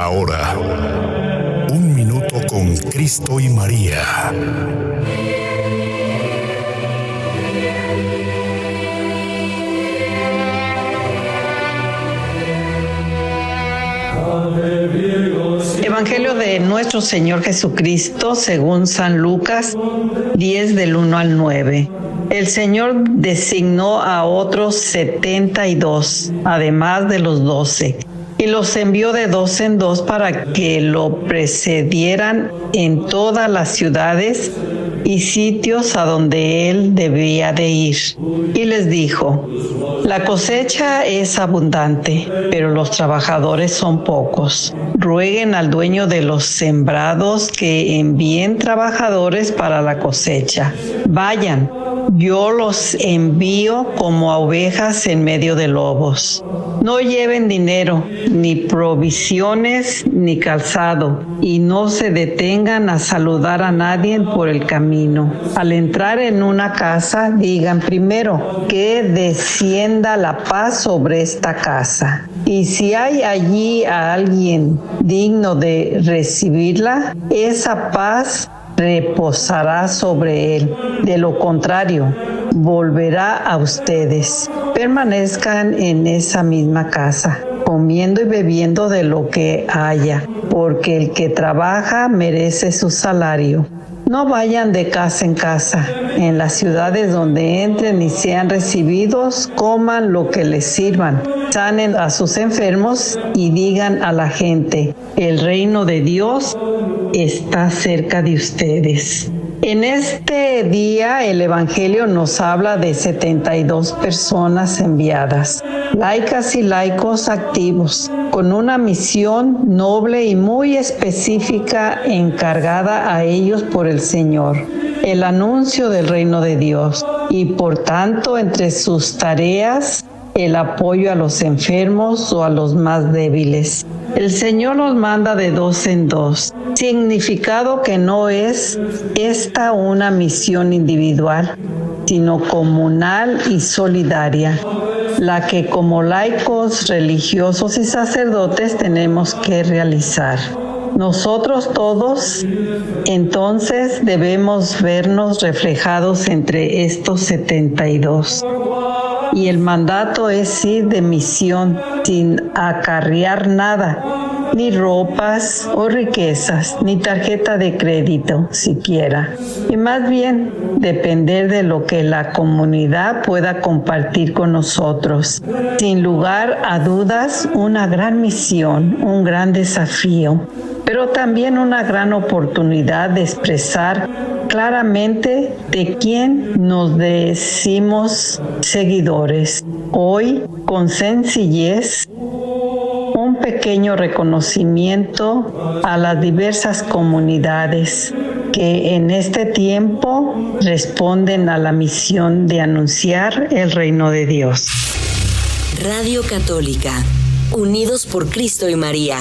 Ahora, un minuto con Cristo y María. Evangelio de nuestro Señor Jesucristo según San Lucas 10 del 1 al 9. El Señor designó a otros 72, además de los 12, y los envió de dos en dos para que lo precedieran en todas las ciudades y sitios a donde él debía de ir. Y les dijo: la cosecha es abundante, pero los trabajadores son pocos. Rueguen al dueño de los sembrados que envíen trabajadores para la cosecha. Vayan, yo los envío como a ovejas en medio de lobos. No lleven dinero, ni provisiones, ni calzado, y no se detengan a saludar a nadie por el camino. Al entrar en una casa, digan primero: que descienda la paz sobre esta casa. Y si hay allí a alguien digno de recibirla, esa paz reposará sobre él. De lo contrario, volverá a ustedes. Permanezcan en esa misma casa, comiendo y bebiendo de lo que haya, porque el que trabaja merece su salario. No vayan de casa en casa. En las ciudades donde entren y sean recibidos, coman lo que les sirvan. Sanen a sus enfermos y digan a la gente: el reino de Dios está cerca de ustedes. En este día el Evangelio nos habla de 72 personas enviadas, laicas y laicos activos, con una misión noble y muy específica encargada a ellos por el Señor: el anuncio del reino de Dios, y por tanto entre sus tareas el apoyo a los enfermos o a los más débiles. El Señor nos manda de dos en dos, significado que no es esta una misión individual, sino comunal y solidaria, la que como laicos, religiosos y sacerdotes tenemos que realizar. Nosotros todos, entonces, debemos vernos reflejados entre estos 72. Y el mandato es ir de misión sin acarrear nada, ni ropas o riquezas, ni tarjeta de crédito siquiera. Y más bien, depender de lo que la comunidad pueda compartir con nosotros. Sin lugar a dudas, una gran misión, un gran desafío, pero también una gran oportunidad de expresar claramente de quién nos decimos seguidores. Hoy, con sencillez, un pequeño reconocimiento a las diversas comunidades que en este tiempo responden a la misión de anunciar el reino de Dios. Radio Católica, Unidos por Cristo y María.